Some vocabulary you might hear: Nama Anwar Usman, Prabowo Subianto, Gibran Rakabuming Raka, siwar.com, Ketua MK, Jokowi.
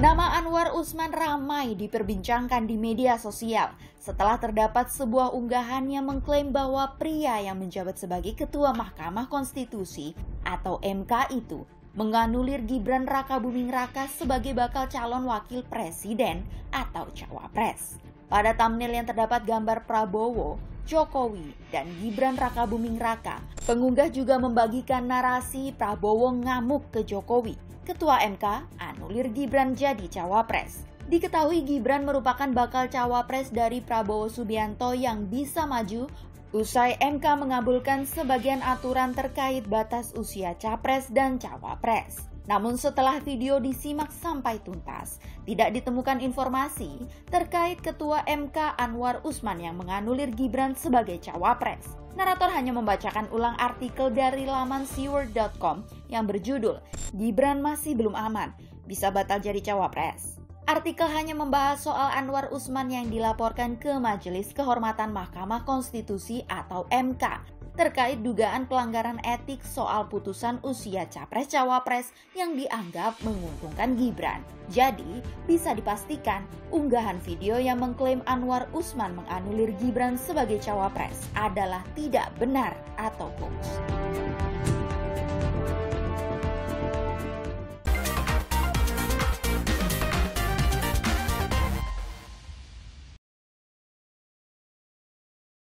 Nama Anwar Usman ramai diperbincangkan di media sosial setelah terdapat sebuah unggahan yang mengklaim bahwa pria yang menjabat sebagai Ketua Mahkamah Konstitusi atau MK itu menganulir Gibran Rakabuming Raka sebagai bakal calon wakil presiden atau cawapres. Pada thumbnail yang terdapat gambar Prabowo, Jokowi, dan Gibran Rakabuming Raka, pengunggah juga membagikan narasi Prabowo ngamuk ke Jokowi. Ketua MK anulir Gibran jadi cawapres. Diketahui Gibran merupakan bakal cawapres dari Prabowo Subianto yang bisa maju usai MK mengabulkan sebagian aturan terkait batas usia capres dan cawapres. Namun setelah video disimak sampai tuntas, tidak ditemukan informasi terkait Ketua MK Anwar Usman yang menganulir Gibran sebagai cawapres. Narator hanya membacakan ulang artikel dari laman siwar.com yang berjudul "Gibran masih belum aman, bisa batal jadi cawapres". Artikel hanya membahas soal Anwar Usman yang dilaporkan ke Majelis Kehormatan Mahkamah Konstitusi atau MK terkait dugaan pelanggaran etik soal putusan usia capres-cawapres yang dianggap menguntungkan Gibran. Jadi, bisa dipastikan unggahan video yang mengklaim Anwar Usman menganulir Gibran sebagai cawapres adalah tidak benar atau hoax.